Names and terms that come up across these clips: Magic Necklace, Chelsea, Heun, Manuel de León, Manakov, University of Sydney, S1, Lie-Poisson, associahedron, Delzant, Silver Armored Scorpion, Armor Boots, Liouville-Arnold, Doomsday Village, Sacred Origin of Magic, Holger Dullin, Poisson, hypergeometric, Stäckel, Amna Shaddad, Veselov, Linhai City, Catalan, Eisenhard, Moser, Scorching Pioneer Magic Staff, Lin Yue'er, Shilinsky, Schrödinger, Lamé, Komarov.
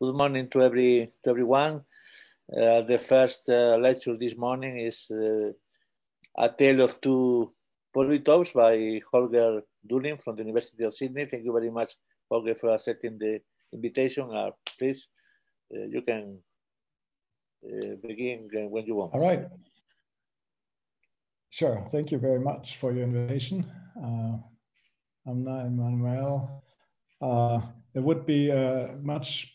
Good morning to everyone. The first lecture this morning is A Tale of Two Polytopes by Holger Dullin from the University of Sydney. Thank you very much, Holger, for accepting the invitation. Please, you can begin when you want. All right. Sure. Thank you very much for your invitation, Amna and Manuel. It would be much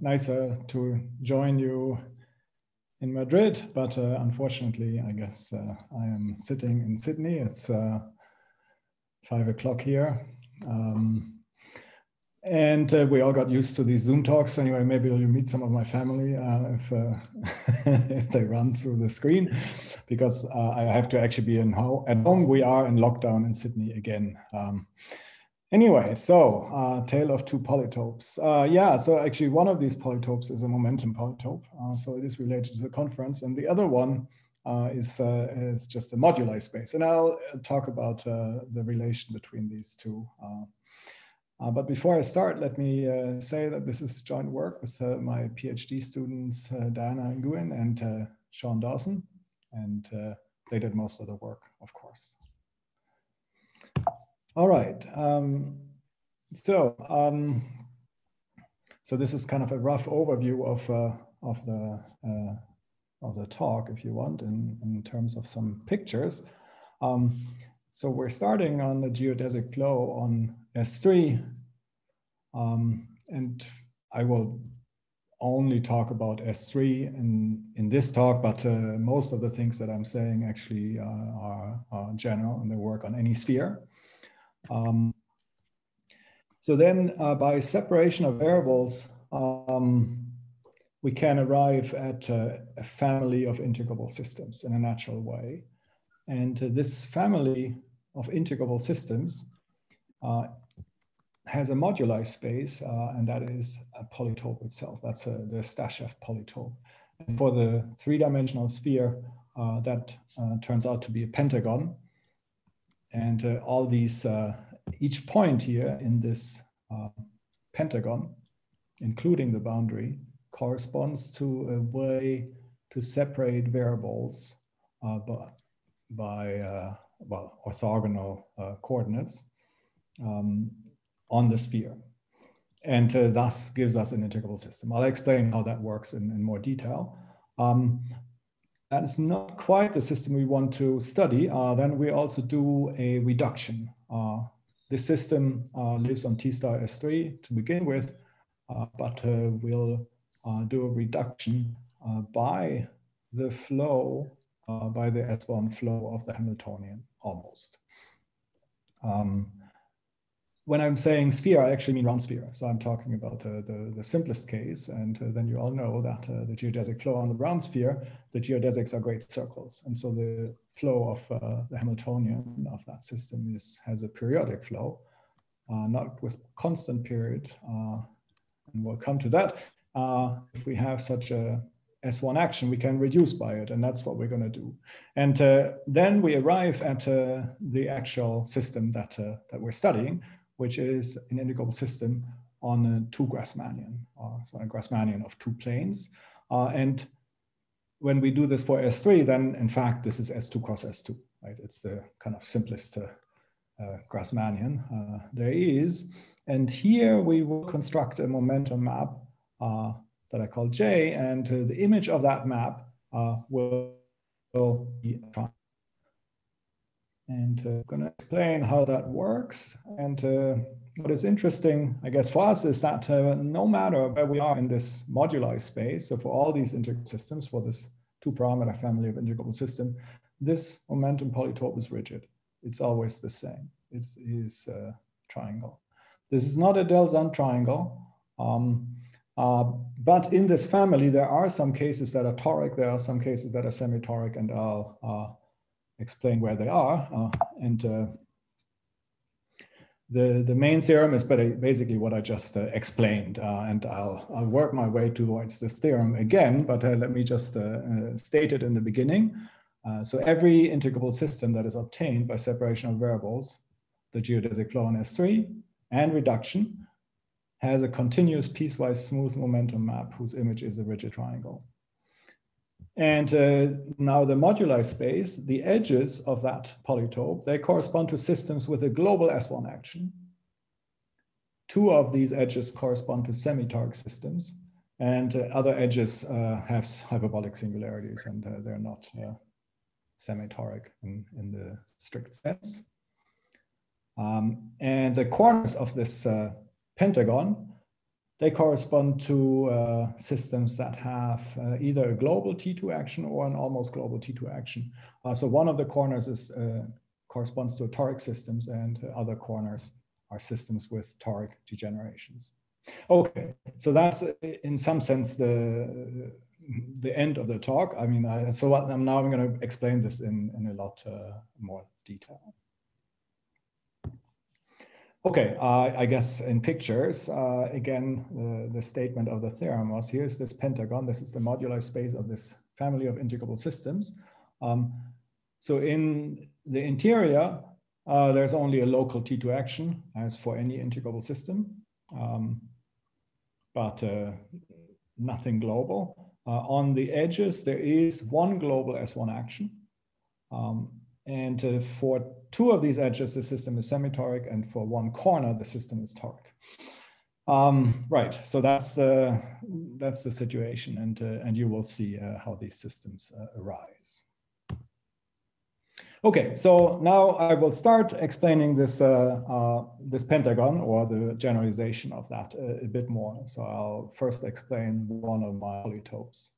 nicer to join you in Madrid, but unfortunately, I guess I am sitting in Sydney. It's 5 o'clock here. And we all got used to these Zoom talks. Anyway, maybe you'll meet some of my family if they run through the screen, because I have to actually be at home. We are in lockdown in Sydney again. Anyway, so Tale of Two Polytopes. Yeah, so actually one of these polytopes is a momentum polytope. So it is related to the conference. And the other one is just a moduli space. And I'll talk about the relation between these two. But before I start, let me say that this is joint work with my PhD students, Diana Nguyen and Sean Dawson, and they did most of the work, of course. All right, so this is kind of a rough overview of the talk, if you want, in terms of some pictures. So we're starting on the geodesic flow on S3, and I will only talk about S3 in this talk, but most of the things that I'm saying actually are general, and they work on any sphere. So then by separation of variables, we can arrive at a family of integrable systems in a natural way. And this family of integrable systems has a moduli space, and that is a polytope itself. That's the Stasheff polytope. And for the three-dimensional sphere, that turns out to be a pentagon. And all these, each point here in this pentagon, including the boundary, corresponds to a way to separate variables by orthogonal coordinates on the sphere. And thus gives us an integrable system. I'll explain how that works in more detail. That is not quite the system we want to study. Then we also do a reduction. This system lives on T star S3 to begin with, but we'll do a reduction by the flow, by the S1 flow of the Hamiltonian, almost. When I'm saying sphere, I actually mean round sphere. So I'm talking about the simplest case. And then you all know that the geodesic flow on the round sphere, the geodesics are great circles. And so the flow of the Hamiltonian of that system has a periodic flow, not with constant period. And we'll come to that. If we have such a S1 action, we can reduce by it. And that's what we're going to do. And then we arrive at the actual system that we're studying, which is an integrable system on two Grassmannian, so a Grassmannian of two planes. And when we do this for S3, then in fact, this is S2 cross S2, right? It's the kind of simplest Grassmannian there is. And here we will construct a momentum map that I call J, and the image of that map will be a And I'm going to explain how that works. And what is interesting, I guess, for us is that no matter where we are in this moduli space, so for all these integral systems, for this two-parameter family of integrable system, this momentum polytope is rigid. It's always the same. It is a triangle. This is not a Delzant triangle. But in this family, there are some cases that are toric. There are some cases that are semi-toric, and I'll explain where they are. The main theorem is basically what I just explained, and I'll work my way towards this theorem again, but let me just state it in the beginning. So every integrable system that is obtained by separation of variables, the geodesic flow on S3 and reduction, has a continuous piecewise smooth momentum map whose image is a rigid triangle. And now the moduli space, the edges of that polytope, they correspond to systems with a global S1 action. Two of these edges correspond to semi-toric systems, and other edges have hyperbolic singularities, and they're not semi-toric in the strict sense. And the corners of this pentagon, they correspond to systems that have either a global T2 action or an almost global T2 action. So one of the corners is, corresponds to toric systems, and other corners are systems with toric degenerations. Okay, so that's in some sense the end of the talk. I mean, so now I'm going to explain this in a lot more detail. Okay, I guess in pictures, again, the statement of the theorem was, here's this pentagon, this is the moduli space of this family of integrable systems. So in the interior, there's only a local T2 action, as for any integrable system, but nothing global. On the edges, there is one global S1 action. And for two of these edges, the system is semi-toric, and for one corner, the system is toric. Right, so that's the situation, and you will see how these systems arise. Okay, so now I will start explaining this this pentagon, or the generalization of that, a bit more. So I'll first explain one of my polytopes.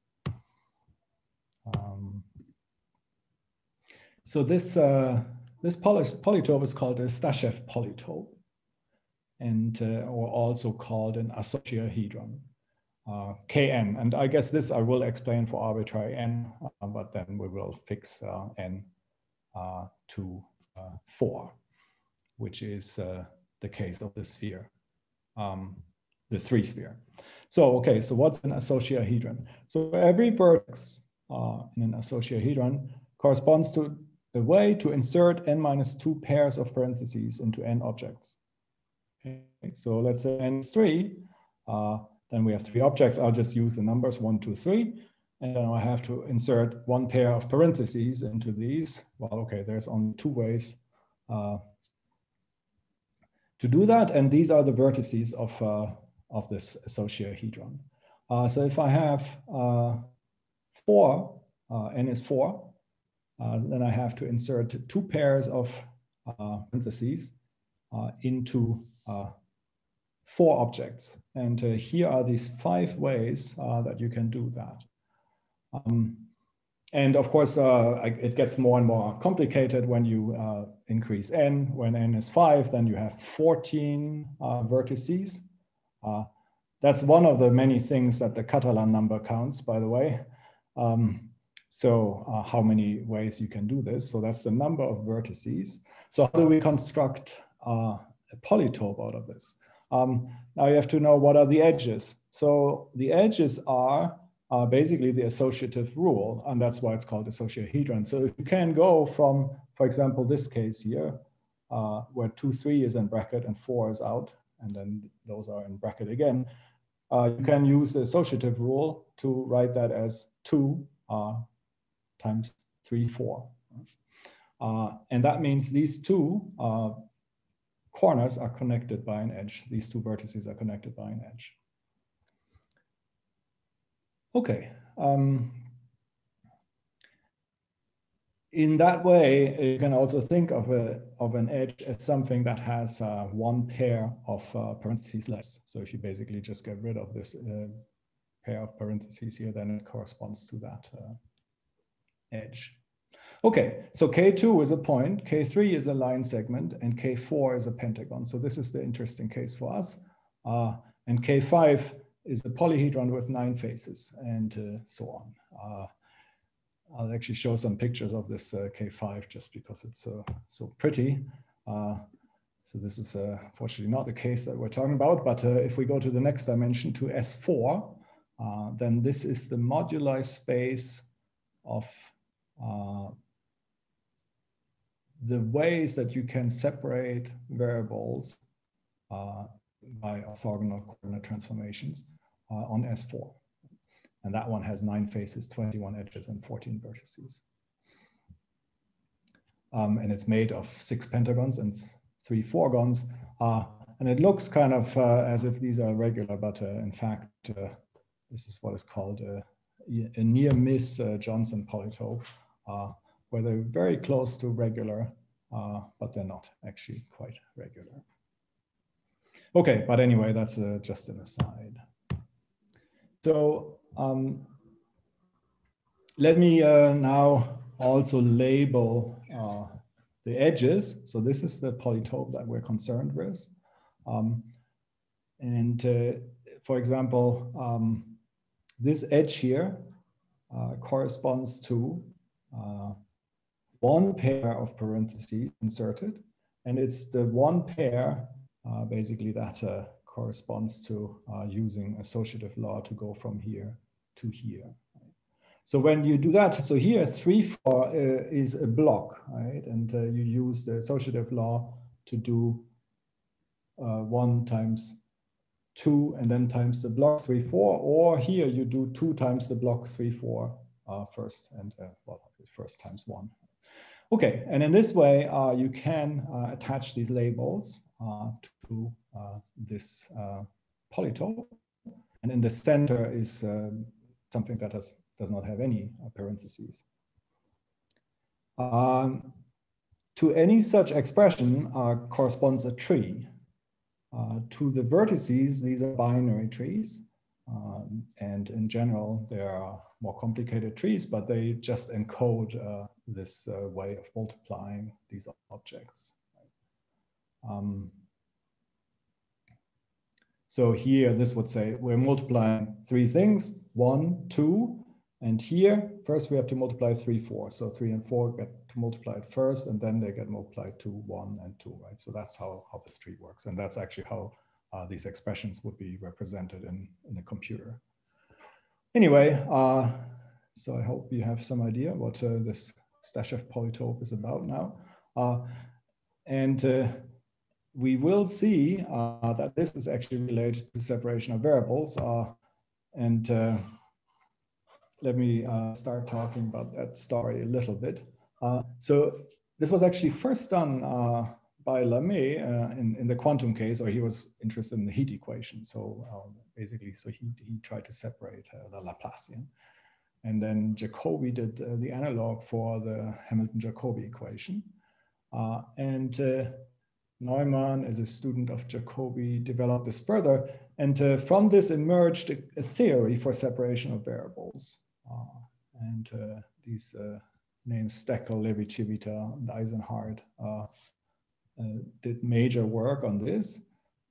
So this this polytope is called a Stasheff polytope, and or also called an associahedron, Kn. And I guess this I will explain for arbitrary n, but then we will fix n to 4, which is the case of the sphere, the 3 sphere. So okay, so what's an associahedron? So every vertex in an associahedron corresponds to a way to insert n-2 pairs of parentheses into n objects. Okay, so let's say n is 3, then we have 3 objects. I'll just use the numbers 1, 2, 3, and then I have to insert 1 pair of parentheses into these. Well, okay, there's only 2 ways to do that, and these are the vertices of this associahedron. So if I have 4, n is 4, then I have to insert 2 pairs of parentheses into 4 objects. And here are these 5 ways that you can do that. And of course, it gets more and more complicated when you increase n. When n is 5, then you have 14 vertices. That's one of the many things that the Catalan number counts, by the way. So how many ways you can do this. So that's the number of vertices. So how do we construct a polytope out of this? Now you have to know what are the edges. So the edges are basically the associative rule, and that's why it's called associahedron. So if you can go from, for example, this case here, where 2, 3 is in bracket and 4 is out, and then those are in bracket again, you can use the associative rule to write that as 2, times 3, 4. And that means these 2 corners are connected by an edge. These 2 vertices are connected by an edge. Okay. In that way, you can also think of an edge as something that has 1 pair of parentheses less. So if you basically just get rid of this pair of parentheses here, then it corresponds to that edge. Okay, so K2 is a point, K3 is a line segment, and K4 is a pentagon. So this is the interesting case for us. And K5 is a polyhedron with 9 faces, and so on. I'll actually show some pictures of this K5 just because it's so pretty. So this is fortunately not the case that we're talking about, but if we go to the next dimension, to S4, then this is the moduli space of the ways that you can separate variables by orthogonal coordinate transformations on S4. And that one has 9 faces, 21 edges, and 14 vertices. And it's made of 6 pentagons and 3 fourgons. And it looks kind of as if these are regular, but in fact, this is what is called a near miss Johnson polytope, where they're very close to regular, but they're not actually quite regular. Okay, but anyway, that's just an aside. So let me now also label the edges. So this is the polytope that we're concerned with. For example, this edge here corresponds to one pair of parentheses inserted, and it's the one pair basically that corresponds to using associative law to go from here to here. Right? So when you do that, so here 3, 4 is a block, right? And you use the associative law to do 1 times 2 and then times the block 3, 4, or here you do 2 times the block 3, 4 first, and well, first times 1. Okay, and in this way you can attach these labels to this polytope, and in the center is something that does not have any parentheses. To any such expression corresponds a tree. To the vertices, these are binary trees. And in general, there are more complicated trees, but they just encode this way of multiplying these objects. So here, this would say we're multiplying 3 things, 1, 2. And here, first we have to multiply 3, 4. So 3 and 4 get multiplied first, and then they get multiplied to 1 and 2, right? So that's how this tree works. And that's actually how these expressions would be represented in a computer. Anyway, so I hope you have some idea what this Stasheff polytope is about now. We will see that this is actually related to separation of variables. Let me start talking about that story a little bit. So this was actually first done by Lamé in the quantum case, or he was interested in the heat equation. So basically, so he tried to separate the Laplacian. And then Jacobi did the analog for the Hamilton-Jacobi equation. Neumann, as a student of Jacobi, developed this further. And from this emerged a theory for separation of variables. These names Stäckel, Levi Civita, and Eisenhardt did major work on this.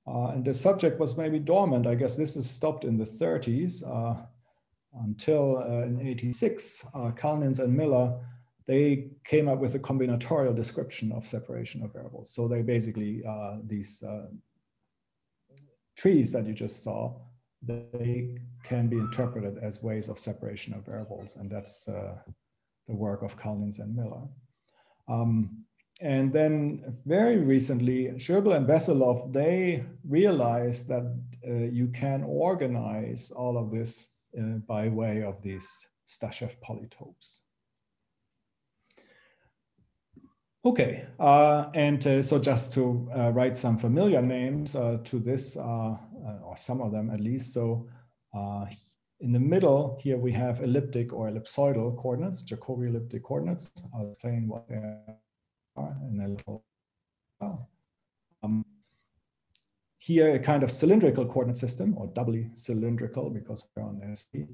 And the subject was maybe dormant. I guess this is stopped in the 30s until in 86, Kalnins and Miller, they came up with a combinatorial description of separation of variables. So they basically, these trees that you just saw, they can be interpreted as ways of separation of variables. And that's the work of Kalnins and Miller. And then very recently, Scherbel and Veselov, they realized that you can organize all of this by way of these Stasheff polytopes. Okay, so just to write some familiar names to this, or some of them at least. So in the middle here, we have elliptic or ellipsoidal coordinates, Jacobi elliptic coordinates. I'll explain what they are in a little while. Here, a kind of cylindrical coordinate system, or doubly cylindrical, because we're on S3.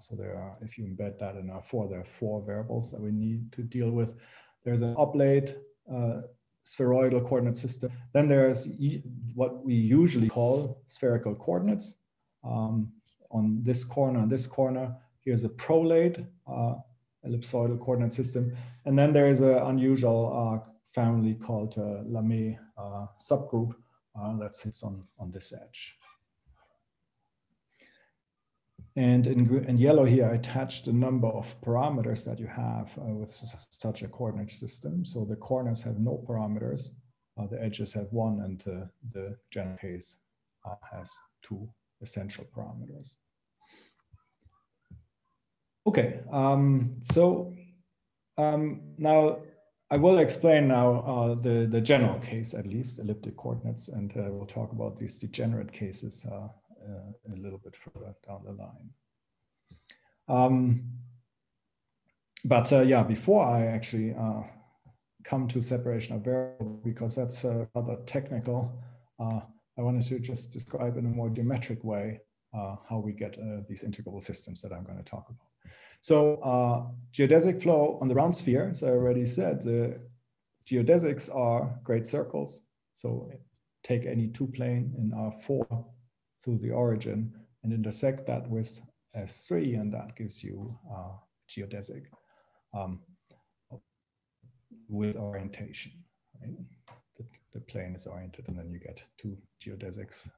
So there are, if you embed that in R4, there are 4 variables that we need to deal with. There's an oblate spheroidal coordinate system. Then there's what we usually call spherical coordinates. On this corner, here's a prolate ellipsoidal coordinate system. And then there is an unusual family called Lamé subgroup that sits on this edge. And in yellow here, I attached the number of parameters that you have with such a coordinate system. So the corners have no parameters, the edges have 1, and the general case has two essential parameters. Okay, now I will explain now the general case, at least elliptic coordinates, and we'll talk about these degenerate cases a little bit further down the line. Yeah, before I actually come to separation of variables, because that's rather technical, I wanted to just describe in a more geometric way how we get these integrable systems that I'm going to talk about. So geodesic flow on the round sphere, as I already said, the geodesics are great circles. So take any two plane in R4 through the origin and intersect that with S3, and that gives you geodesic with orientation. Right? The plane is oriented, and then you get two geodesics,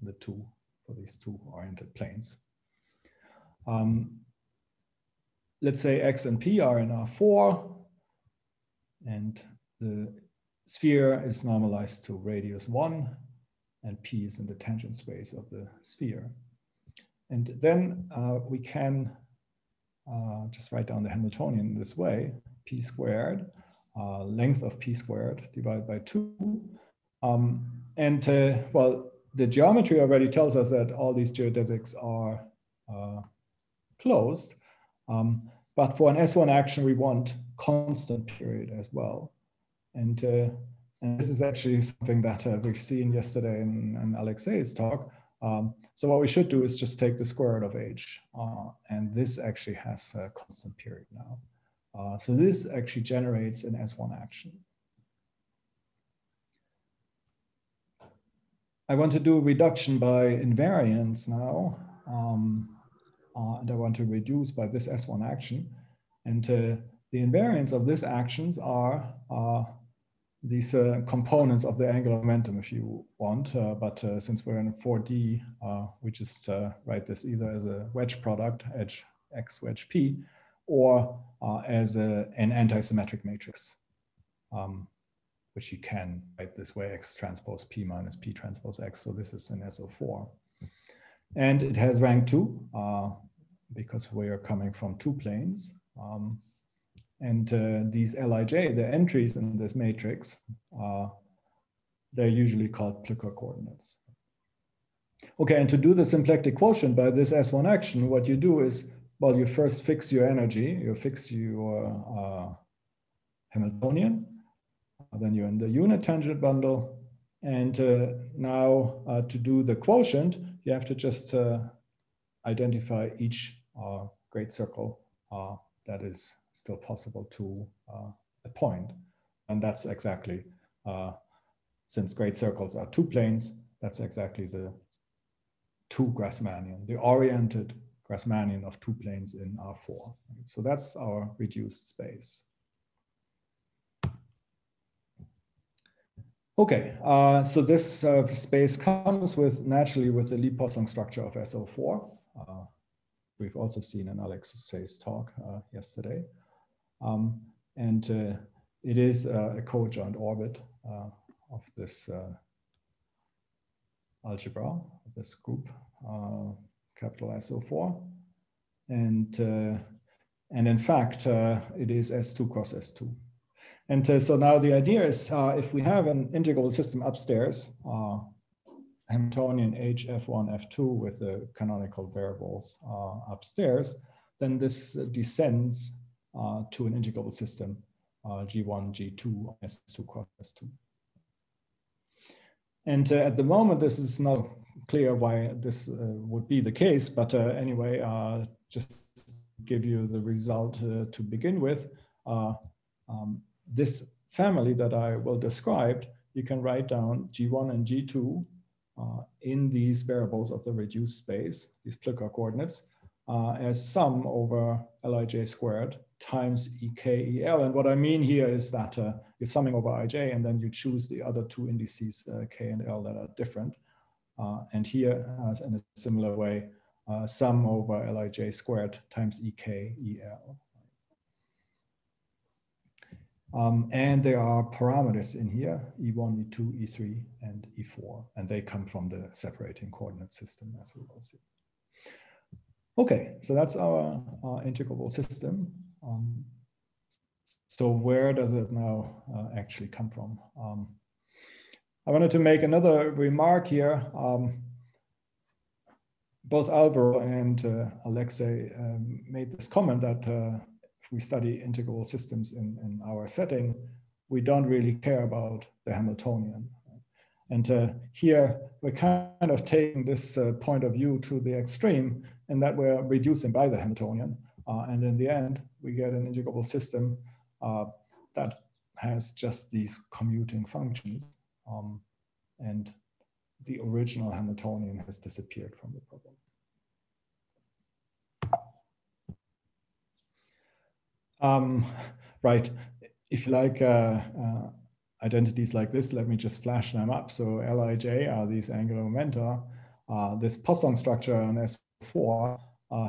the two for these two oriented planes. Let's say X and P are in R4, and the sphere is normalized to radius 1, and P is in the tangent space of the sphere. And then we can just write down the Hamiltonian this way, P squared, length of P squared divided by 2. Well, the geometry already tells us that all these geodesics are closed. But for an S1 action, we want constant period as well. And this is actually something that we've seen yesterday in Alexei's talk. So what we should do is just take the square root of h. And this actually has a constant period now. So this actually generates an S1 action. I want to do a reduction by invariance now. And I want to reduce by this S1 action. And the invariants of these actions are these components of the angular momentum, if you want. But since we're in 4D, we just write this either as a wedge product, edge X wedge P, or as an anti-symmetric matrix, which you can write this way, X transpose P minus P transpose X. So this is an SO4. And it has rank 2 because we are coming from two planes. These Lij, the entries in this matrix, they're usually called Plücker coordinates. Okay, and to do the symplectic quotient by this S1 action, what you do is, well, you first fix your energy, you fix your Hamiltonian, then you're in the unit tangent bundle. And now to do the quotient, you have to just identify each great circle that is still possible to a point. And that's exactly, since great circles are two planes, that's exactly the two Grassmannian, the oriented Grassmannian of two planes in R4. So that's our reduced space. Okay, so this space comes with naturally with the Lie-Poisson structure of SO4. We've also seen in Alexei's talk yesterday. It is a cojoint orbit of this algebra, of this group, capital SO4. And in fact, it is S2 cross S2. So now the idea is if we have an integrable system upstairs, Hamiltonian H, F1, F2 with the canonical variables upstairs, then this descends to an integrable system, G1, G2, S2 cross S2. And at the moment, this is not clear why this would be the case, but anyway, just give you the result to begin with. This family that I will describe, you can write down G1 and G2 in these variables of the reduced space, these Plücker coordinates, as sum over Lij squared times EKEL. And what I mean here is that you're summing over Ij, and then you choose the other two indices, K and L, that are different. And here, in a similar way, sum over Lij squared times EKEL. And there are parameters in here, E1, E2, E3, and E4, and they come from the separating coordinate system, as we will see. Okay, so that's our integrable system. So where does it now actually come from? I wanted to make another remark here. Both Alvaro and Alexei made this comment that if we study integrable systems in our setting, we don't really care about the Hamiltonian. And here we're kind of taking this point of view to the extreme, and that we're reducing by the Hamiltonian. And in the end, we get an integrable system that has just these commuting functions. And the original Hamiltonian has disappeared from the problem. Right, if you like identities like this, let me just flash them up. So Lij are these angular momenta. This Poisson structure on S4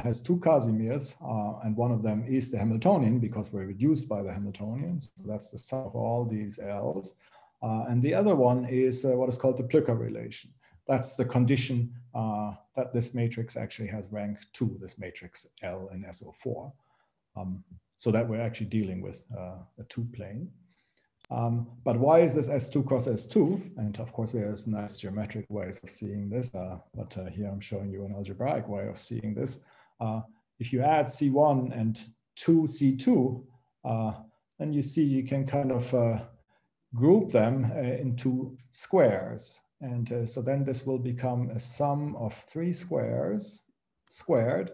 has two Casimirs, and one of them is the Hamiltonian because we're reduced by the Hamiltonian. So that's the sum of all these L's. And the other one is what is called the Plücker relation. That's the condition that this matrix actually has rank 2, this matrix L in SO4. So that we're actually dealing with a 2-plane. But why is this S2 cross S2? And of course, there's nice geometric ways of seeing this, but here I'm showing you an algebraic way of seeing this. If you add C1 and 2C2, then you see you can kind of group them into squares. And so then this will become a sum of 3 squares squared.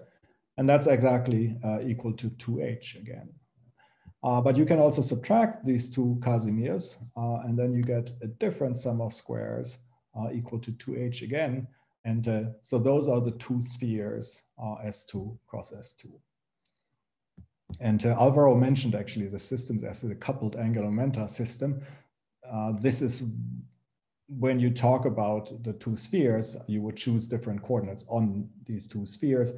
And that's exactly equal to 2h again. But you can also subtract these two Casimirs, and then you get a different sum of squares equal to 2h again. And so those are the two spheres, S2 cross S2. And Alvaro mentioned actually the systems as the coupled angular momenta system. This is when you talk about the two spheres, you would choose different coordinates on these two spheres.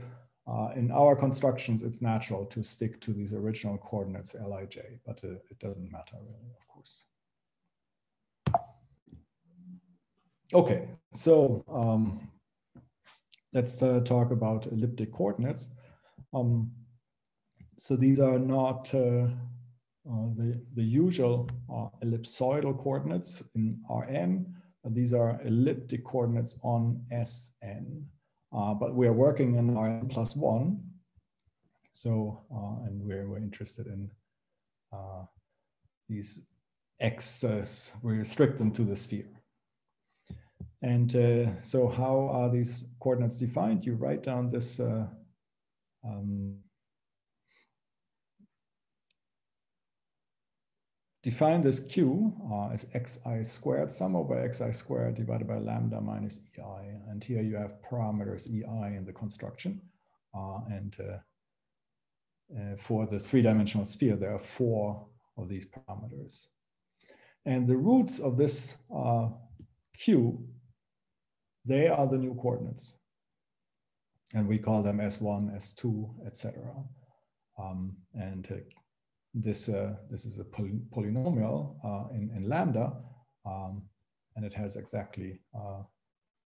In our constructions, it's natural to stick to these original coordinates, Lij, but it doesn't matter really, of course. Okay, so let's talk about elliptic coordinates. So these are not the usual ellipsoidal coordinates in Rn, but these are elliptic coordinates on Sn. But we are working in Rn+1, so and we're interested in these x's. We restrict them to the sphere. And so, how are these coordinates defined? You write down this define this q as xi squared, sum over xi squared divided by lambda minus ei. And here you have parameters ei in the construction. For the 3-dimensional sphere, there are 4 of these parameters. And the roots of this q, they are the new coordinates. And we call them S1, S2, etc. This is a polynomial in lambda, and it has exactly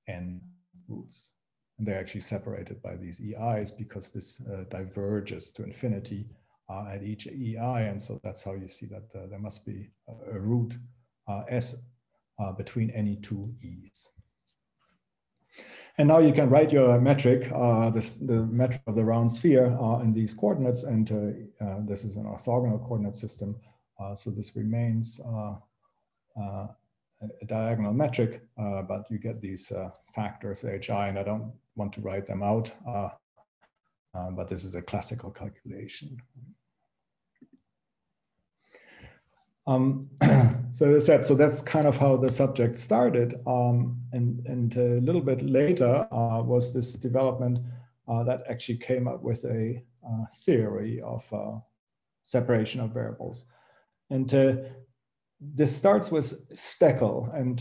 n roots. And they're actually separated by these ei's because this diverges to infinity at each ei. And so that's how you see that there must be a root s between any two e's. And now you can write your metric, the metric of the round sphere in these coordinates. And this is an orthogonal coordinate system. So this remains a diagonal metric, but you get these factors, hi, and I don't want to write them out. But this is a classical calculation. So as I said, so that's kind of how the subject started, and a little bit later was this development that actually came up with a theory of separation of variables, and this starts with Stäckel, and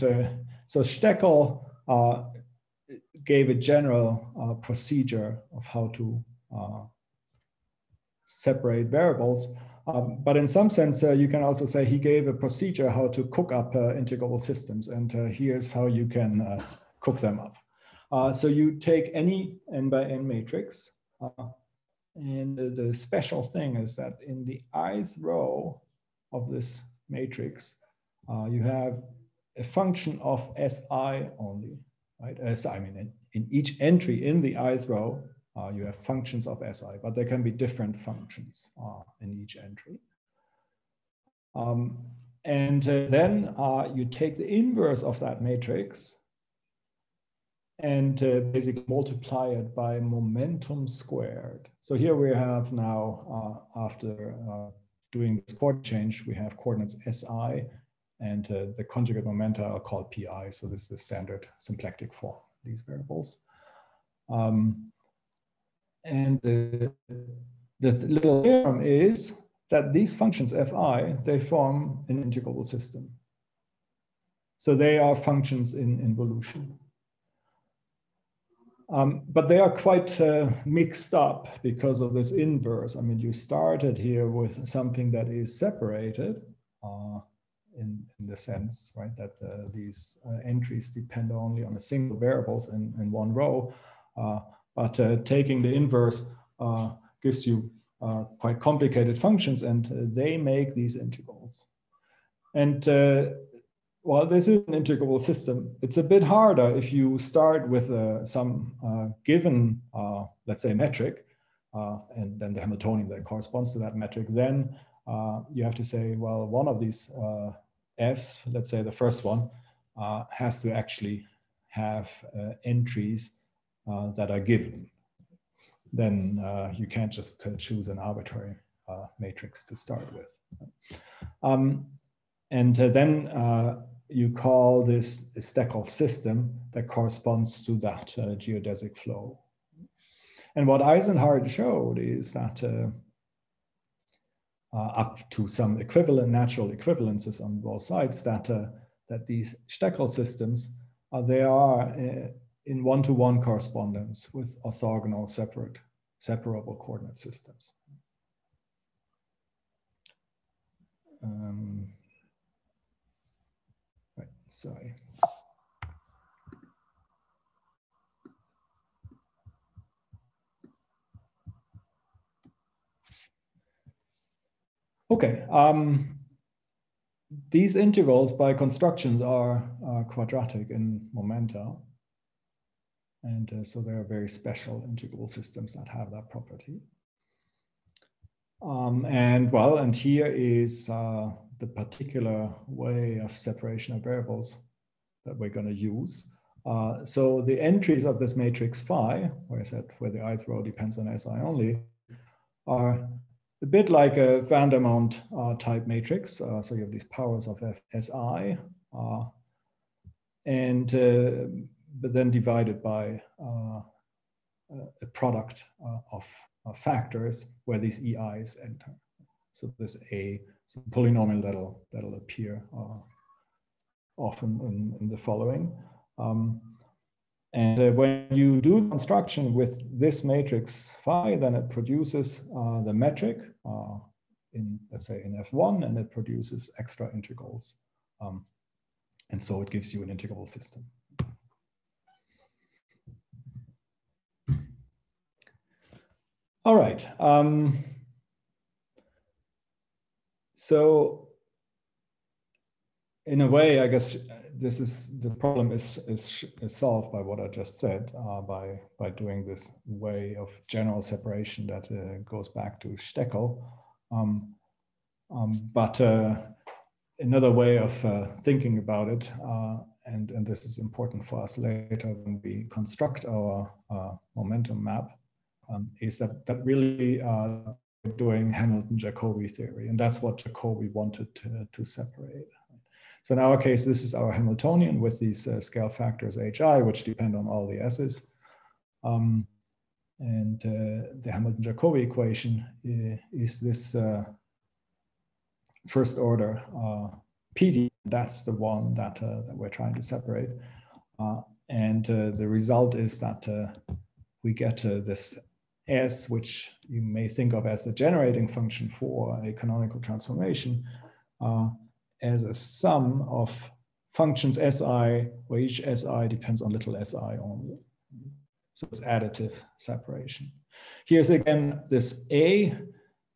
so Stäckel gave a general procedure of how to separate variables. But in some sense, you can also say he gave a procedure how to cook up integrable systems, and here's how you can cook them up. So you take any n×n matrix, and the special thing is that in the ith row of this matrix, you have a function of si only, right? Si, I mean, in each entry in the ith row, you have functions of si, but there can be different functions in each entry. And then you take the inverse of that matrix and basically multiply it by momentum squared. So here we have now, after doing this chord change, we have coordinates si, and the conjugate momenta are called pi. So this is the standard symplectic form, these variables. And the little theorem is that these functions fi, they form an integrable system. So they are functions in involution. But they are quite mixed up because of this inverse. I mean, you started here with something that is separated in the sense, right, that these entries depend only on a single variables in one row. But taking the inverse gives you quite complicated functions, and they make these integrals. And well, this is an integrable system. It's a bit harder if you start with some given, let's say, metric, and then the Hamiltonian that corresponds to that metric. Then you have to say, well, one of these F's, let's say the first one, has to actually have entries that are given. Then you can't just choose an arbitrary matrix to start with. And then you call this a Stäckel system that corresponds to that geodesic flow. And what Eisenhard showed is that up to some equivalent natural equivalences on both sides, that that these Stäckel systems they are in one-to-one correspondence with orthogonal separable coordinate systems. Right, sorry. Okay. These integrals by constructions are quadratic in momenta. And so there are very special integrable systems that have that property. And here is the particular way of separation of variables that we're going to use. So the entries of this matrix phi, where I said where the ith row depends on si only, are a bit like a Vandermonde type matrix. So you have these powers of si, but then divided by a product of factors where these EIs enter. So this is a polynomial that'll appear often in the following. And when you do construction with this matrix phi, then it produces the metric in, let's say, in F1, and it produces extra integrals. And so it gives you an integrable system. All right. So in a way, I guess this is the problem is solved by what I just said, by doing this way of general separation that goes back to Stäckel. But another way of thinking about it, and this is important for us later when we construct our momentum map, is that really doing Hamilton-Jacobi theory, and that's what Jacobi wanted to separate. So in our case, this is our Hamiltonian with these scale factors hi, which depend on all the s's, and the Hamilton-Jacobi equation is this first order PD. That's the one that we're trying to separate, and the result is that we get this S, which you may think of as a generating function for a canonical transformation as a sum of functions si, where each si depends on little si only. So it's additive separation. Here's again this A,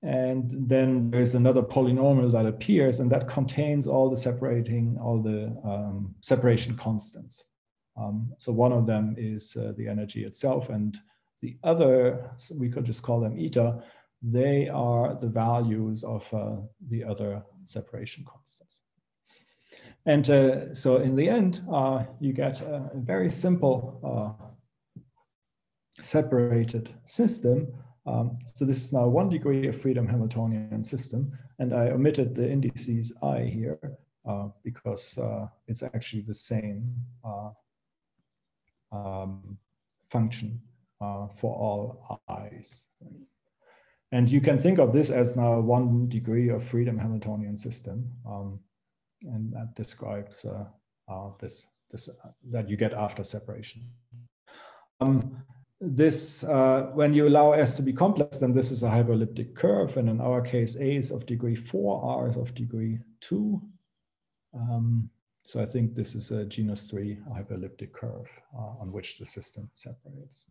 and then there's another polynomial that appears, and that contains all the separation constants. So one of them is the energy itself, and the other, so we could just call them eta, they are the values of the other separation constants. And so in the end, you get a very simple separated system. So this is now 1 degree of freedom Hamiltonian system. And I omitted the indices I here because it's actually the same function for all i's. And you can think of this as now 1 degree of freedom Hamiltonian system. And that describes that you get after separation. When you allow S to be complex, then this is a hyperelliptic curve. And in our case, A is of degree 4, R is of degree 2. So I think this is a genus 3 hyperelliptic curve on which the system separates.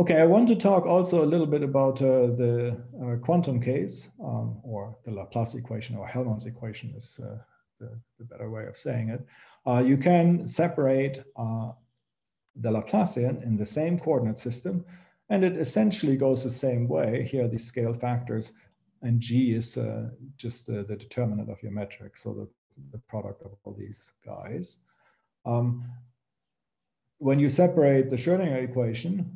Okay, I want to talk also a little bit about the quantum case, or the Laplace equation, or Hellman's equation is the better way of saying it. You can separate the Laplacian in the same coordinate system, and it essentially goes the same way. Here are the scale factors, and G is just the determinant of your matrix, so the product of all these guys. When you separate the Schrödinger equation,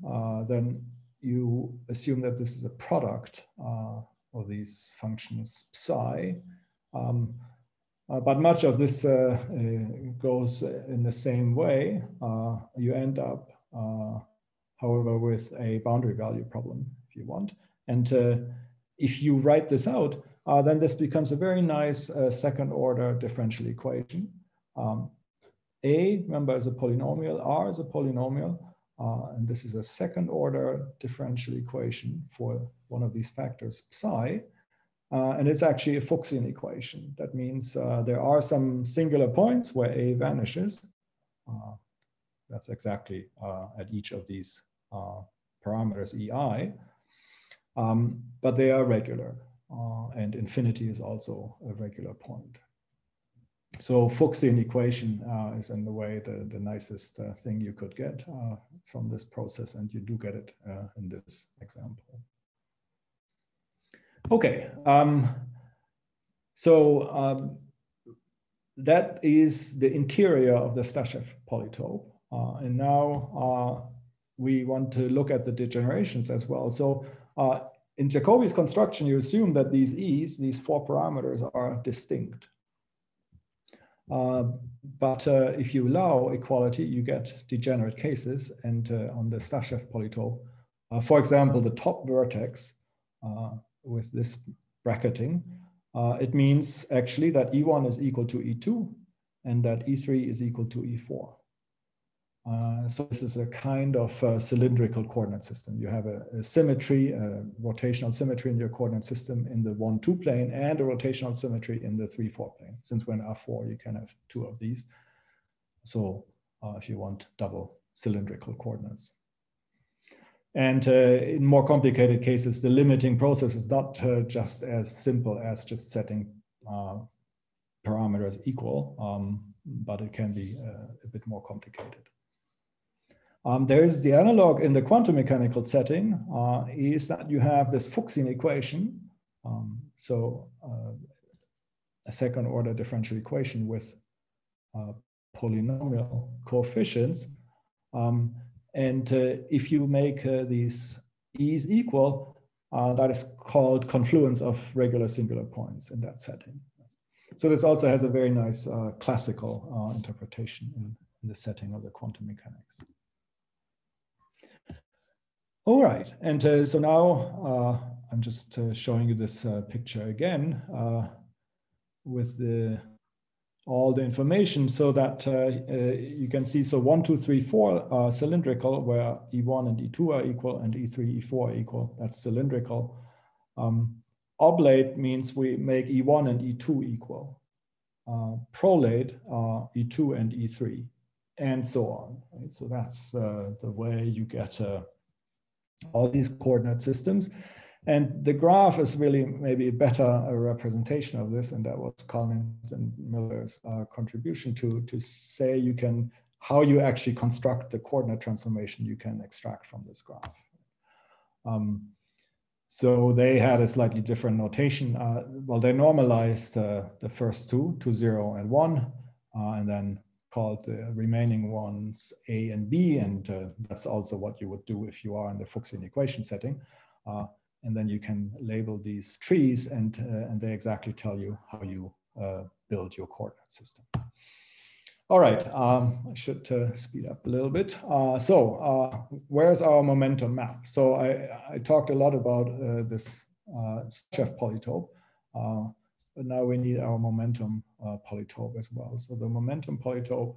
then you assume that this is a product of these functions psi. But much of this goes in the same way. You end up, however, with a boundary value problem, if you want. And if you write this out, then this becomes a very nice second order differential equation. A, remember, is a polynomial, R is a polynomial, and this is a second order differential equation for one of these factors, psi, and it's actually a Fuchsian equation. That means there are some singular points where A vanishes. That's exactly at each of these parameters, EI, but they are regular, and infinity is also a regular point. So Fuchsian equation is in the way the nicest thing you could get from this process, and you do get it in this example. Okay, that is the interior of the Stasheff polytope, and now we want to look at the degenerations as well. So in Jacobi's construction, you assume that these E's, these 4 parameters, are distinct. But if you allow equality, you get degenerate cases. And on the Stasheff polytope, for example, the top vertex with this bracketing, it means actually that E1 is equal to E2 and that E3 is equal to E4. So this is a kind of cylindrical coordinate system. You have a symmetry, a rotational symmetry in your coordinate system in the 1-2 plane, and a rotational symmetry in the 3-4 plane. Since when R4 you can have 2 of these. So if you want double cylindrical coordinates. And in more complicated cases, the limiting process is not just as simple as just setting parameters equal, but it can be a bit more complicated. There is the analog in the quantum mechanical setting is that you have this Fuchsian equation. A second order differential equation with polynomial coefficients. If you make these E's equal, that is called confluence of regular singular points in that setting. So this also has a very nice classical interpretation in the setting of the quantum mechanics. All right, and so now I'm just showing you this picture again with the all the information so that you can see. So 1, 2, 3, 4 are cylindrical, where E1 and E2 are equal and E3, E4 are equal. That's cylindrical. Oblate means we make E1 and E2 equal. Prolate are E2 and E3, and so on. Right? So that's the way you get all these coordinate systems. And the graph is really maybe a better representation of this, and that was Kalnins and Miller's contribution to say you can, how you actually construct the coordinate transformation you can extract from this graph. So they had a slightly different notation. Well, they normalized the first two to 0 and 1, and then called the remaining ones A and B, and that's also what you would do if you are in the Fuchsian equation setting. And then you can label these trees, and they exactly tell you how you build your coordinate system. All right, I should speed up a little bit. So where's our momentum map? So I talked a lot about this Stasheff polytope, but now we need our momentum polytope as well. So the momentum polytope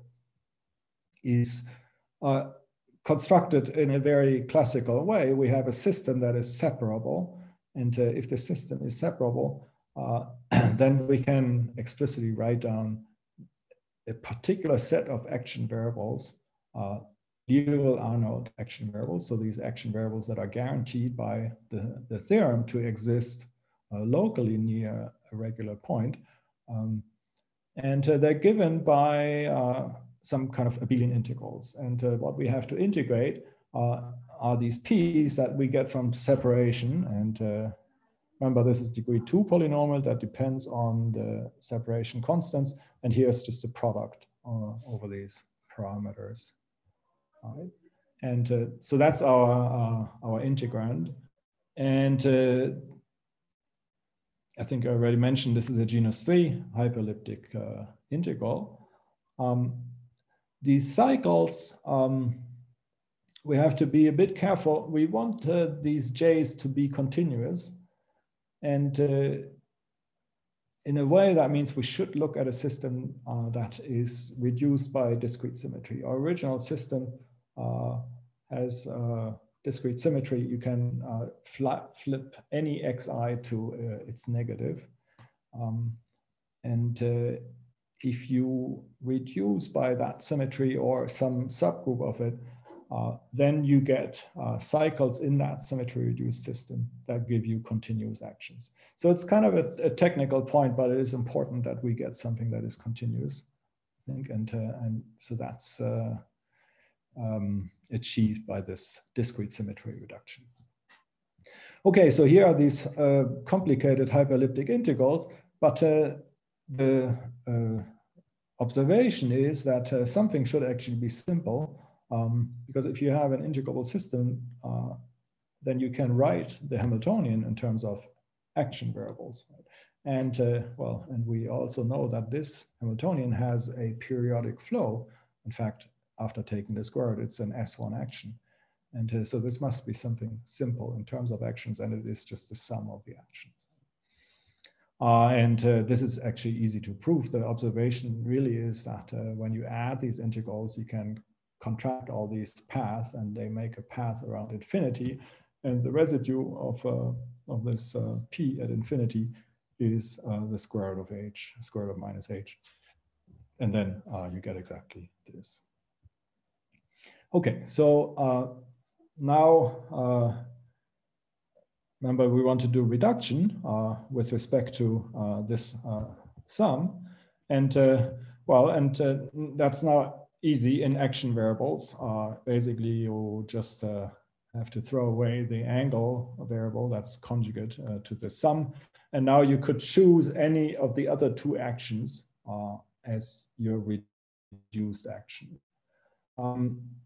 is constructed in a very classical way. We have a system that is separable, and if the system is separable, then we can explicitly write down a particular set of action variables, Liouville-Arnold action variables. So these action variables that are guaranteed by the theorem to exist locally near a regular point, and they're given by some kind of abelian integrals. And what we have to integrate are these p's that we get from separation. And remember, this is degree 2 polynomial that depends on the separation constants. And here's just the product over these parameters. All right. And so that's our integrand. And I think I already mentioned this is a genus 3 hyperelliptic integral. These cycles, we have to be a bit careful. We want these j's to be continuous. And in a way, that means we should look at a system that is reduced by discrete symmetry. Our original system has discrete symmetry. You can flip any xi to its negative. And if you reduce by that symmetry or some subgroup of it, then you get cycles in that symmetry reduced system that give you continuous actions. So it's kind of a technical point, but it is important that we get something that is continuous, I think, and so that's achieved by this discrete symmetry reduction. Okay, so here are these complicated hyperelliptic integrals, but the observation is that something should actually be simple. Because if you have an integrable system, then you can write the Hamiltonian in terms of action variables. Right? And well, and we also know that this Hamiltonian has a periodic flow. In fact, after taking the square root, it's an S1 action. And so this must be something simple in terms of actions, and it is just the sum of the actions. And this is actually easy to prove. The observation really is that when you add these integrals, you can contract all these paths, and they make a path around infinity, and the residue of this p at infinity is the square root of h, square root of minus h, and then you get exactly this. Okay, so now remember, we want to do reduction with respect to this sum, and well, and that's now easy in action variables. Basically, you just have to throw away the angle variable that's conjugate to the sum. And now you could choose any of the other two actions as your reduced action.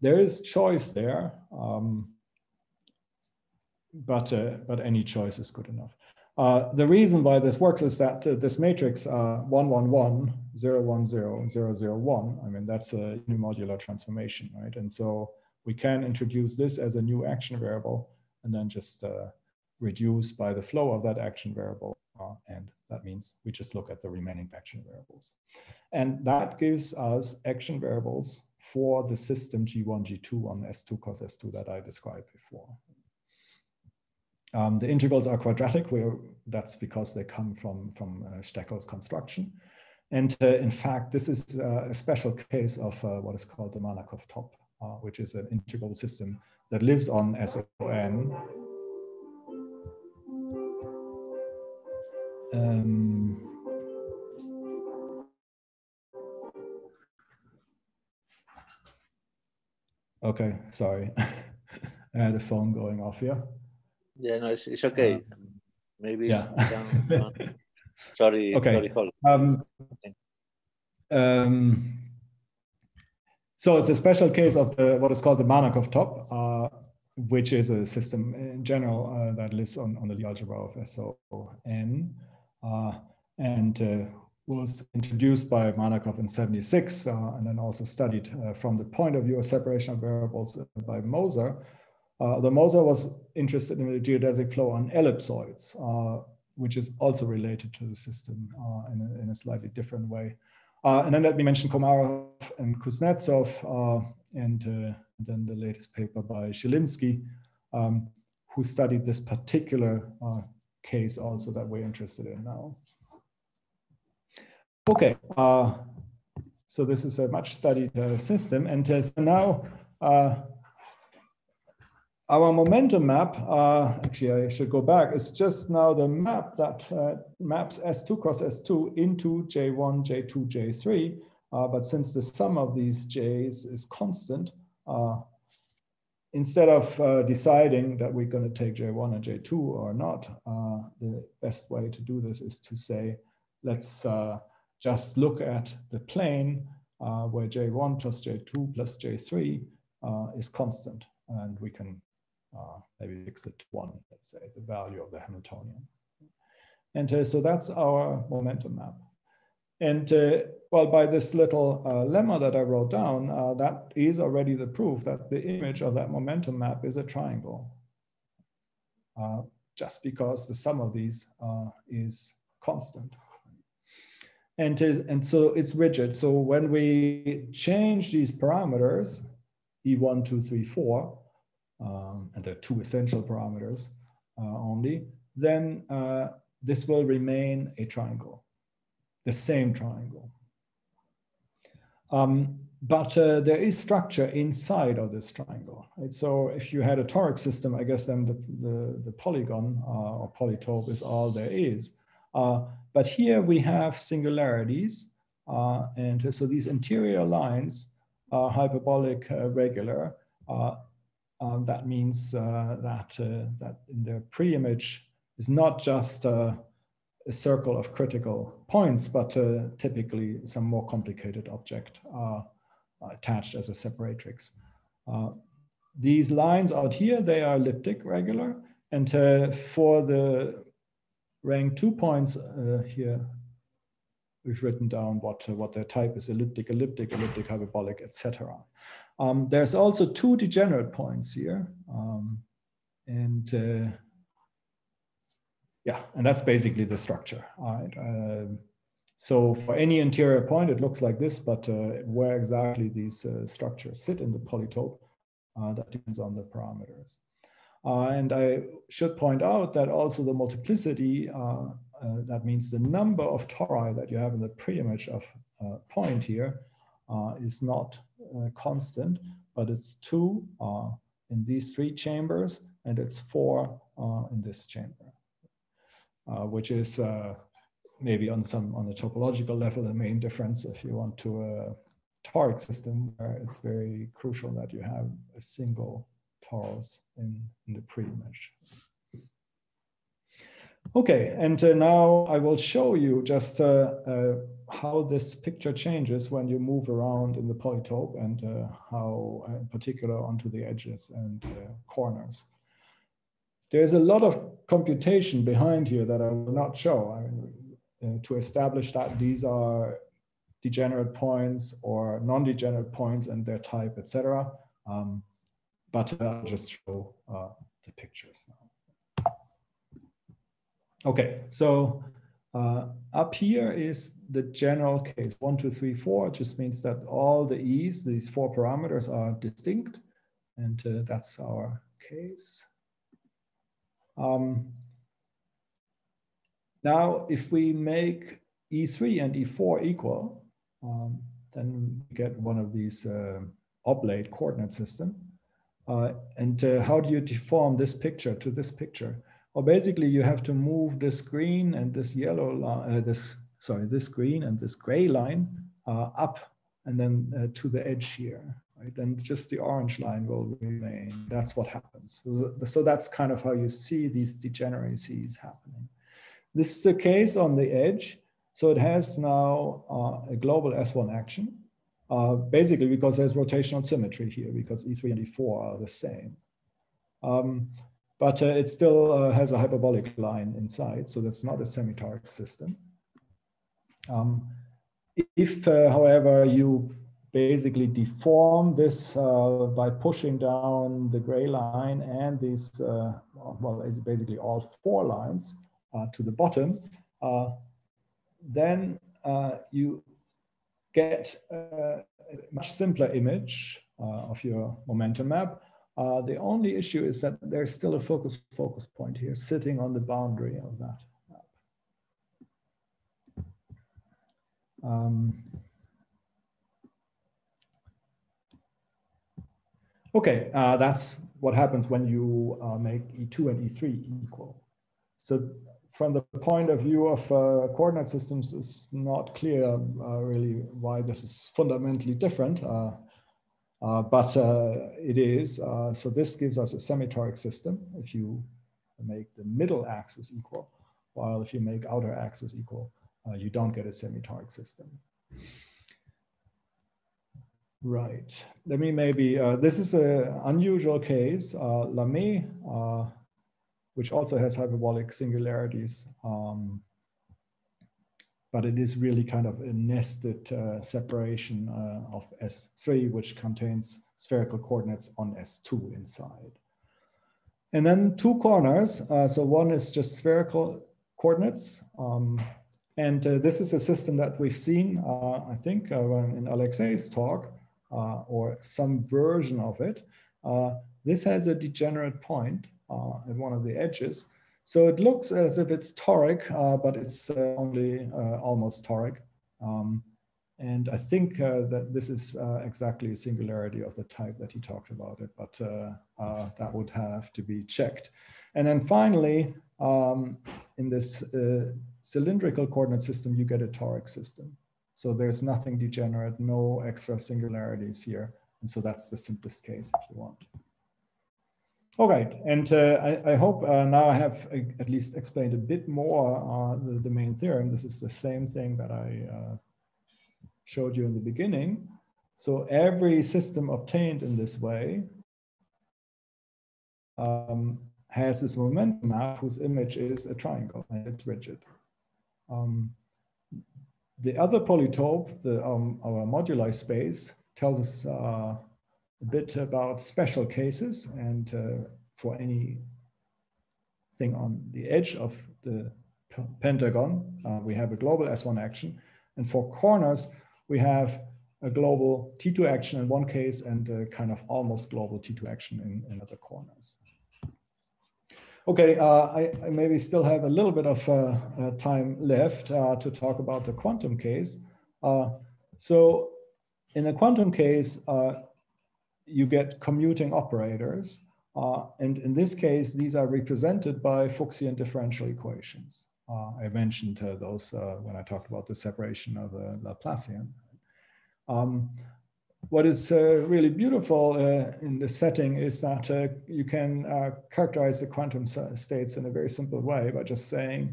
There is choice there, but any choice is good enough. The reason why this works is that this matrix 1, 1, 1, 0, 1, 0, 0, 0, 1, I mean, that's a unimodular transformation, right? And so we can introduce this as a new action variable and then just reduce by the flow of that action variable and that means we just look at the remaining action variables. And that gives us action variables for the system G1, G2 on S2 cos S2 that I described before. The integrals are quadratic, where that's because they come from Stäckel's construction. And in fact, this is a special case of what is called the Manakov top, which is an integral system that lives on SON. Okay, sorry, I had a phone going off here. Yeah, no, it's okay. Maybe. Yeah. Sorry. Okay. Sorry. So it's a special case of the what is called the Manakov top, which is a system in general that lives on the Lie algebra of SON, and was introduced by Manakov in '76, and then also studied from the point of view of separation of variables by Moser. The Moser was interested in the geodesic flow on ellipsoids, which is also related to the system in a slightly different way. And then let me mention Komarov and Kuznetsov, and then the latest paper by Shilinsky, who studied this particular case also that we're interested in now. Okay, so this is a much studied system, and so now our momentum map, actually I should go back, it's just now the map that maps S2 cross S2 into J1, J2, J3. But since the sum of these J's is constant, instead of deciding that we're going to take J1 and J2 or not, the best way to do this is to say, let's just look at the plane where J1 plus J2 plus J3 is constant, and we can maybe fix it to 1, let's say, the value of the Hamiltonian. And so that's our momentum map. And well, by this little lemma that I wrote down, that is already the proof that the image of that momentum map is a triangle, just because the sum of these is constant. And so it's rigid. So when we change these parameters, E1, 2, 3, 4, and there are 2 essential parameters only, then this will remain a triangle, the same triangle. But there is structure inside of this triangle. And so if you had a toric system, I guess then the polygon or polytope is all there is. But here we have singularities. And so these interior lines are hyperbolic regular. That means that in their pre-image is not just a circle of critical points, but typically some more complicated object attached as a separatrix. These lines out here, they are elliptic regular. And for the rank 2 points here, we've written down what their type is: elliptic, elliptic, elliptic, hyperbolic, etc. There's also 2 degenerate points here, and that's basically the structure. All right. So for any interior point, it looks like this, but where exactly these structures sit in the polytope, that depends on the parameters. And I should point out that also the multiplicity. That means the number of tori that you have in the pre-image of point here is not constant, but it's 2 in these 3 chambers, and it's 4 in this chamber, which is maybe on a topological level the main difference if you want to a toric system, where it's very crucial that you have a single torus in the pre-image. Okay, and now I will show you just how this picture changes when you move around in the polytope, and how, in particular, onto the edges and corners. There's a lot of computation behind here that I will not show. I mean, to establish that these are degenerate points or non-degenerate points and their type, etc. But I'll just show the pictures now. Okay, so up here is the general case 1, 2, 3, 4. It just means that all the e's, these four parameters, are distinct, and that's our case. Now, if we make E3 and E4 equal, then we get one of these oblate coordinate system. How do you deform this picture to this picture? Well, basically, you have to move this green and this yellow line, this green and this gray line up, and then to the edge here, right? And just the orange line will remain. That's what happens. So that's kind of how you see these degeneracies happening. This is the case on the edge. So it has now a global S1 action, basically because there's rotational symmetry here, because E3 and E4 are the same. But it still has a hyperbolic line inside, so that's not a semitaric system. However, you basically deform this by pushing down the gray line and these, well, it's basically all four lines to the bottom, then you get a much simpler image of your momentum map. The only issue is that there's still a focus point here sitting on the boundary of that map. Okay, that's what happens when you make E2 and E3 equal. So from the point of view of coordinate systems, it's not clear really why this is fundamentally different, but it is. So this gives us a semitaric system if you make the middle axis equal, while if you make outer axis equal, you don't get a semitaric system. Right, let me maybe, this is an unusual case, Lamé, which also has hyperbolic singularities, but it is really kind of a nested separation of S3, which contains spherical coordinates on S2 inside. And then two corners, so one is just spherical coordinates, and this is a system that we've seen, I think, in Alexei's talk, or some version of it. This has a degenerate point at one of the edges. So it looks as if it's toric, but it's only almost toric. And I think that this is exactly a singularity of the type that he talked about it, but that would have to be checked. And then finally, in this cylindrical coordinate system, you get a toric system. So there's nothing degenerate, no extra singularities here. And so that's the simplest case if you want. All right, and I hope now I have at least explained a bit more the main theorem. This is the same thing that I showed you in the beginning. So every system obtained in this way has this momentum map whose image is a triangle, and it's rigid. The other polytope, our moduli space, tells us a bit about special cases, and for anything on the edge of the pentagon, we have a global S1 action, and for corners, we have a global T2 action in one case and a kind of almost global T2 action in other corners. Okay, I maybe still have a little bit of time left to talk about the quantum case. So in the quantum case, you get commuting operators. And in this case, these are represented by Fuchsian differential equations. I mentioned those when I talked about the separation of Laplacian. What is really beautiful in this setting is that you can characterize the quantum states in a very simple way by just saying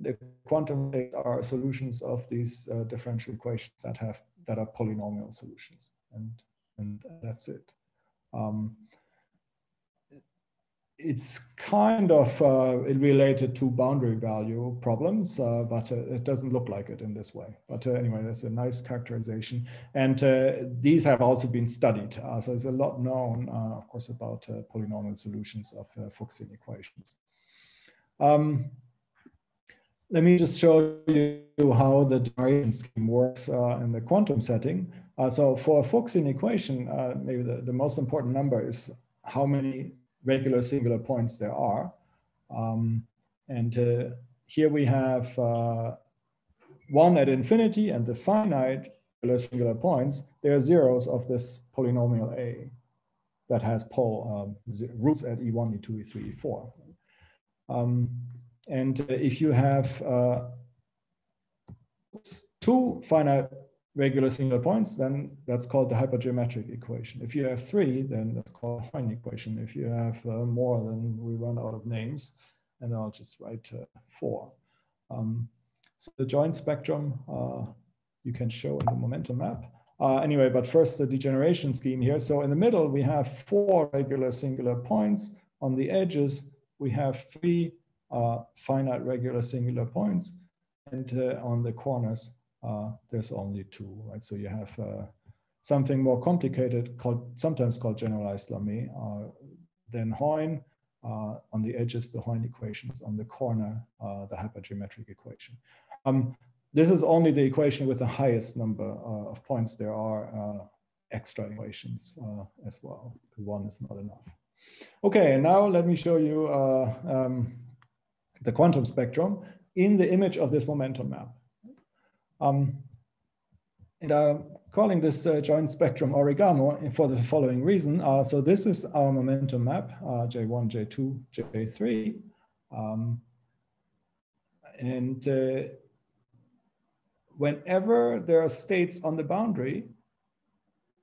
the quantum states are solutions of these differential equations that are polynomial solutions. And that's it. It's kind of related to boundary value problems, but it doesn't look like it in this way. But anyway, that's a nice characterization. And these have also been studied. So there's a lot known, of course, about polynomial solutions of Fuchsian equations. let me just show you how the generation scheme works in the quantum setting. So for a Fuchsian equation, maybe the most important number is how many regular singular points there are. And here we have one at infinity and the finite singular points. They are zeros of this polynomial A that has pole roots at E1, E2, E3, E4. And if you have two finite regular singular points, then that's called the hypergeometric equation. If you have three, then that's called the Heun equation. If you have more, then we run out of names, and I'll just write four. So the joint spectrum you can show in the momentum map. Anyway, but first the degeneration scheme here. So in the middle, we have four regular singular points. On the edges, we have three finite regular singular points, and on the corners there's only two, right? So you have something more complicated called, sometimes called generalized Lamé, then Heun. On the edges the Heun equations, on the corner the hypergeometric equation. This is only the equation with the highest number of points. There are extra equations as well. One is not enough. Okay, and now let me show you the quantum spectrum in the image of this momentum map. And I'm calling this joint spectrum origamo for the following reason. So this is our momentum map, J1, J2, J3. And whenever there are states on the boundary,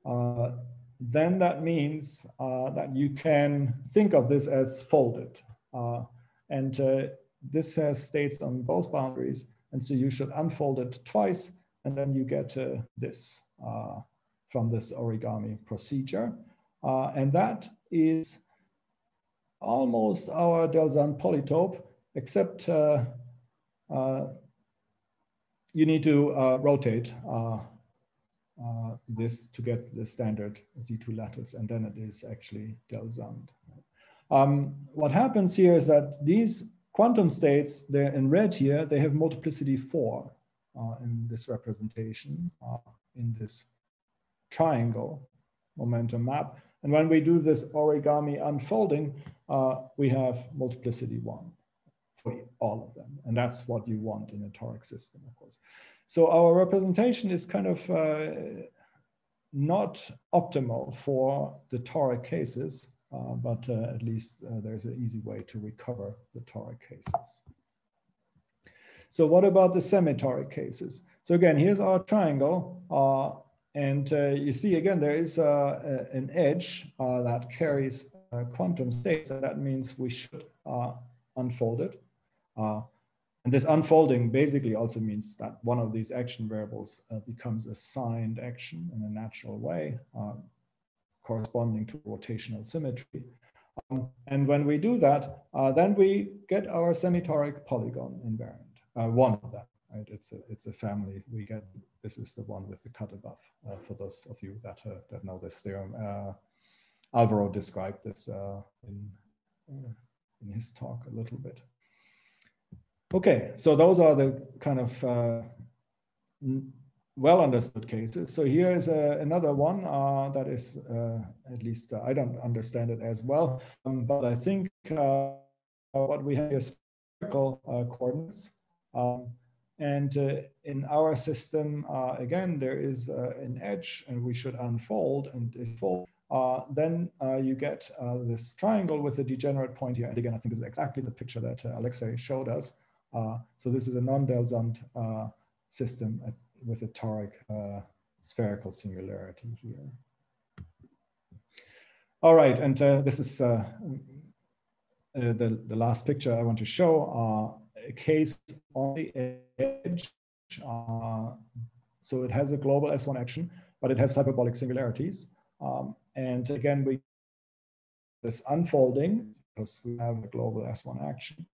then that means that you can think of this as folded. And this has states on both boundaries. And so you should unfold it twice, and then you get this from this origami procedure. And that is almost our Delzant polytope, except you need to rotate this to get the standard Z2 lattice, and then it is actually Delzant. What happens here is that these quantum states, they're in red here, they have multiplicity 4 in this representation, in this triangle momentum map. And when we do this origami unfolding, we have multiplicity 1 for all of them. And that's what you want in a toric system, of course. So our representation is kind of not optimal for the toric cases. But at least there's an easy way to recover the toric cases. So what about the semi-toric cases? So again, here's our triangle. And you see, again, there is an edge that carries quantum states. And that means we should unfold it. And this unfolding basically also means that one of these action variables becomes a signed action in a natural way, corresponding to rotational symmetry. And when we do that, then we get our semi-toric polygon invariant, one of them, right? It's a family. We get, this is the one with the cut above, for those of you that, that know this theorem. Alvaro described this in his talk a little bit. Okay, so those are the kind of well understood cases. So here is another one that is, at least I don't understand it as well, but I think what we have is spherical coordinates. And in our system, again, there is an edge and we should unfold, and if fold, then you get this triangle with a degenerate point here. And again, I think this is exactly the picture that Alexei showed us. So this is a non-Delzant system at with a toric spherical singularity here. All right, and this is the last picture I want to show, a case on the edge. So it has a global S1 action, but it has hyperbolic singularities. And again, we this unfolding, because we have a global S1 action,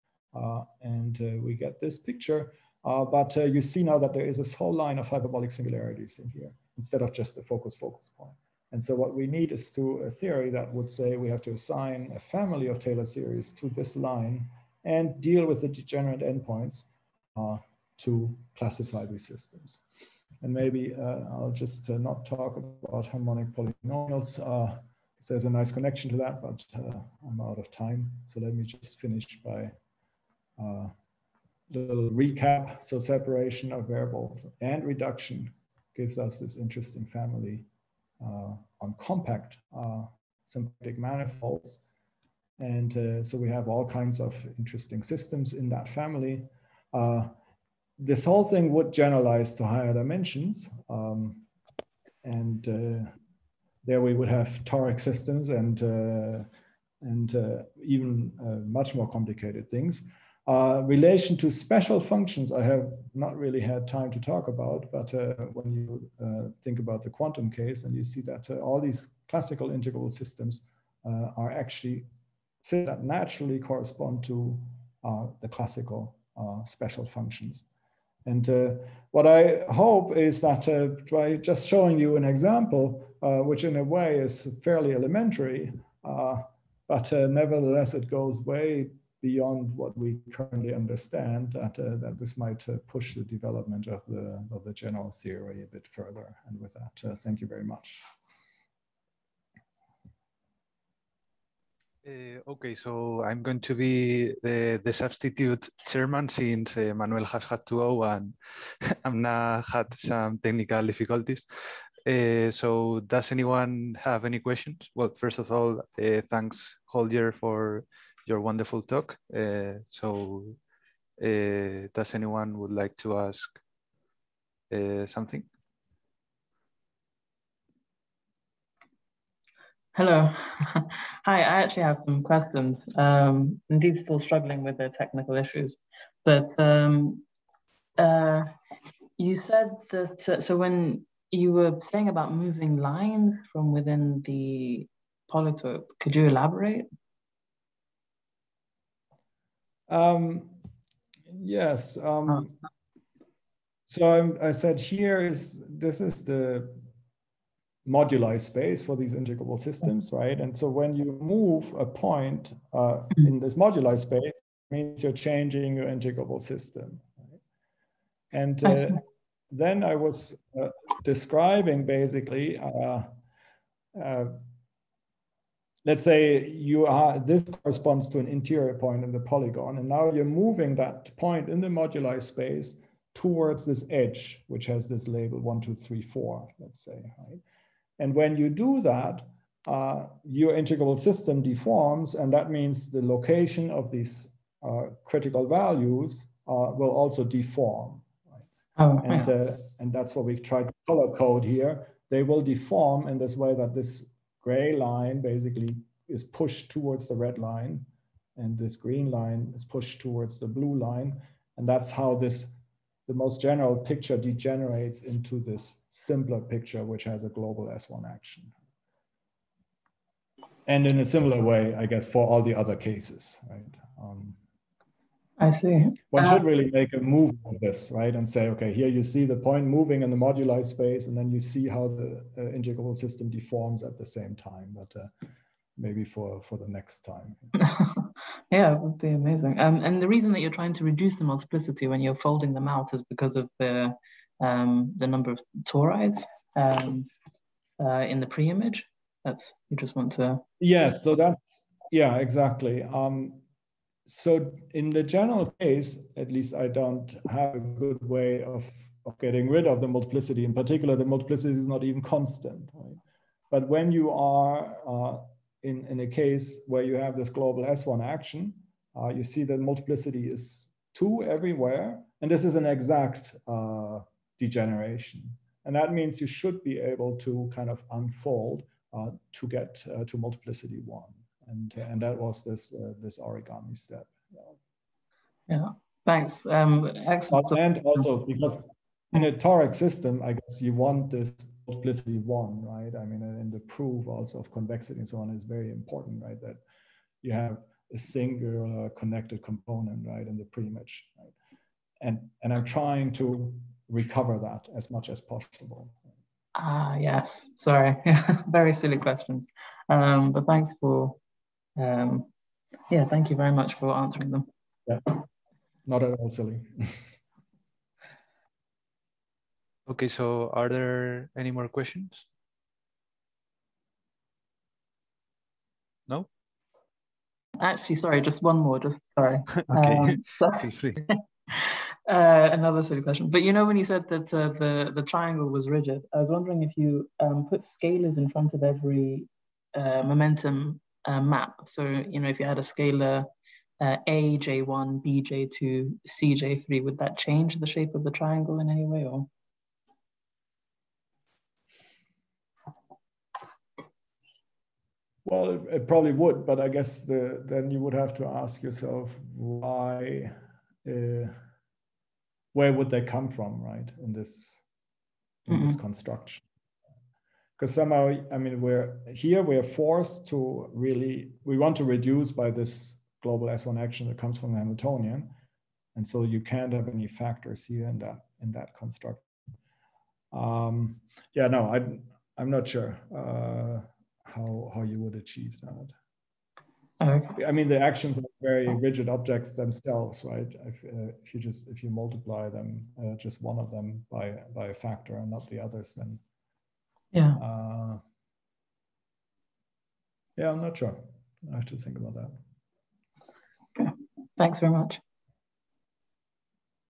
and we get this picture. But you see now that there is this whole line of hyperbolic singularities in here instead of just the focus point. And so what we need is to a theory that would say we have to assign a family of Taylor series to this line and deal with the degenerate endpoints. are to classify these systems. And maybe I'll just not talk about harmonic polynomials. There's a nice connection to that, but I'm out of time. So let me just finish by a little recap. So separation of variables and reduction gives us this interesting family on compact symplectic manifolds. And so we have all kinds of interesting systems in that family. This whole thing would generalize to higher dimensions. There we would have toric systems and even much more complicated things. Relation to special functions, I have not really had time to talk about, but when you think about the quantum case, and you see that all these classical integral systems are actually systems that naturally correspond to the classical special functions. And what I hope is that by just showing you an example, which in a way is fairly elementary, but nevertheless it goes way beyond what we currently understand, that this might push the development of the general theory a bit further. And with that, thank you very much. Okay, so I'm going to be the substitute chairman since Manuel has had to go and Amna had some technical difficulties. So does anyone have any questions? Well, first of all, thanks Holger for your wonderful talk. Does anyone would like to ask something? Hello. Hi, I actually have some questions. Indeed, still struggling with the technical issues. But you said that, so when you were saying about moving lines from within the polytope, could you elaborate? Yes. I said here is, this is the moduli space for these integrable systems, right? And so when you move a point in this moduli space, it means you're changing your integrable system. Right? And then I was describing basically, let's say you are, this corresponds to an interior point in the polygon, and now you're moving that point in the moduli space towards this edge, which has this label 1, 2, 3, 4, let's say, right? And when you do that, your integrable system deforms, and that means the location of these critical values will also deform. Right? And that's what we tried to color code here. They will deform in this way that this gray line basically is pushed towards the red line, and this green line is pushed towards the blue line. And that's how this, the most general picture degenerates into this simpler picture, which has a global S1 action. And in a similar way, I guess, for all the other cases, right? I see. One should really make a move of this, right? And say, okay, here you see the point moving in the moduli space, and then you see how the integrable system deforms at the same time. But maybe for the next time. Yeah, it would be amazing. And the reason that you're trying to reduce the multiplicity when you're folding them out is because of the number of torides in the pre-image. That's, you just want to... Yes, so that, yeah, exactly. So in the general case, at least I don't have a good way of getting rid of the multiplicity. In particular, the multiplicity is not even constant. Right? But when you are... In a case where you have this global S1 action, you see that multiplicity is 2 everywhere. And this is an exact degeneration. And that means you should be able to kind of unfold to get to multiplicity 1. And that was this, this origami step. Yeah, thanks. Excellent. And also, because in a toric system, I guess you want this multiplicity 1, right? I mean, and the proof also of convexity and so on is very important, right? That you have a singular connected component, right, in the pre-image, right? And I'm trying to recover that as much as possible. Ah, yes. Sorry, very silly questions, but thanks for, yeah, thank you very much for answering them. Yeah, not at all silly. Okay, so are there any more questions? No? Actually, sorry, just one more, just sorry. Okay, feel free. Another silly question, but you know when you said that the triangle was rigid, I was wondering if you put scalars in front of every momentum map. So, you know, if you had a scalar A, J1, B, J2, C, J3, would that change the shape of the triangle in any way? Or? Well, it probably would, but I guess then you would have to ask yourself why, where would they come from, right? In this construction. Because somehow, I mean, we are forced to really, we want to reduce by this global S1 action that comes from the Hamiltonian, and so you can't have any factors here in that construct. Yeah, no, I'm not sure how you would achieve that. Okay. I mean, the actions are very rigid objects themselves, right? If you multiply them, just one of them by a factor and not the others, then yeah. Yeah, I'm not sure. I have to think about that. Thanks very much.